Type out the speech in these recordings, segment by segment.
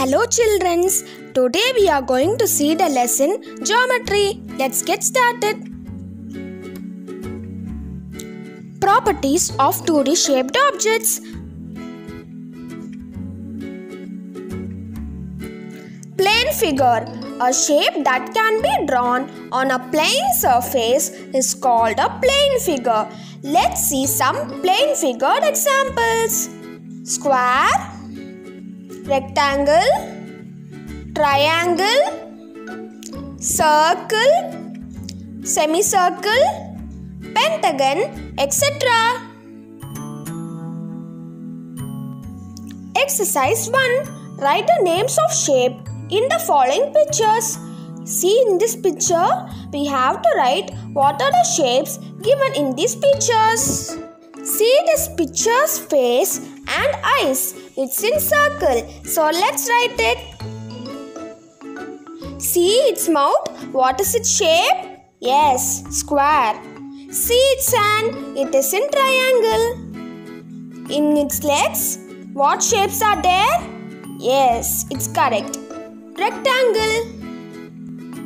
Hello children, today we are going to see the lesson Geometry. Let's get started. Properties of 2D shaped objects. Plane figure. A shape that can be drawn on a plane surface is called a plane figure. Let's see some plane figure examples. Square, rectangle, triangle, circle, semicircle, pentagon, etc. Exercise 1. Write the names of shape in the following pictures. See, in this picture, we have to write what are the shapes given in these pictures. See this picture's face and eyes. It's in circle, so let's write it. See its mouth. What is its shape? Yes, square. See its hand. It is in triangle. In its legs, what shapes are there? Yes, it's correct. Rectangle.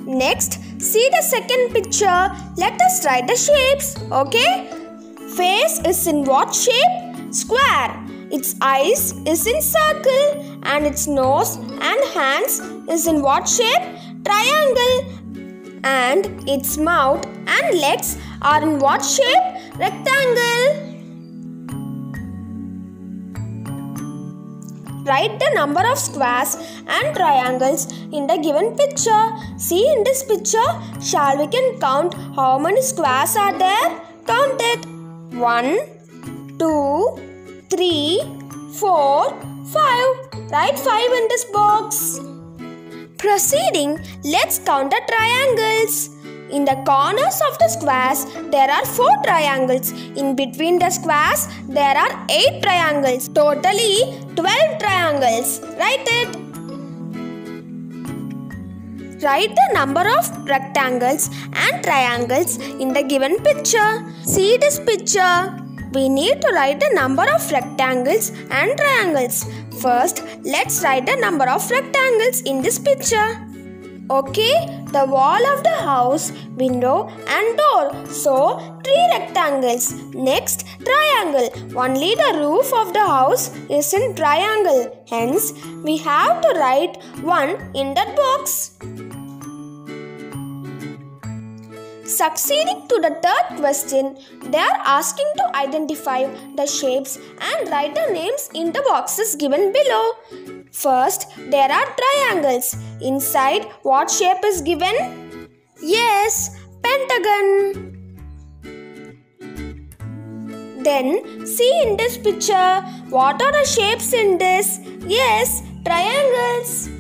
Next, see the second picture. Let us write the shapes. Okay. Face is in what shape? Square. Its eyes is in circle, and its nose and hands is in what shape? Triangle. And its mouth and legs are in what shape? Rectangle. Write the number of squares and triangles in the given picture. See in this picture, shall we can count how many squares are there? Count it. 1, 2, 3, 4, 5. Write 5 in this box. Proceeding, let's count the triangles. In the corners of the squares, there are 4 triangles. In between the squares, there are 8 triangles. Totally 12 triangles. Write it. Write the number of rectangles and triangles in the given picture. See this picture. We need to write the number of rectangles and triangles. First, let's write the number of rectangles in this picture. Okay, the wall of the house, window and door. So, 3 rectangles. Next, triangle. Only the roof of the house is in triangle. Hence, we have to write 1 in that box. Succeeding to the third question, they are asking to identify the shapes and write the names in the boxes given below. First, there are triangles. Inside, what shape is given? Yes, pentagon. Then, see in this picture, what are the shapes in this? Yes, triangles.